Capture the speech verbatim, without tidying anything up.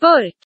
Port.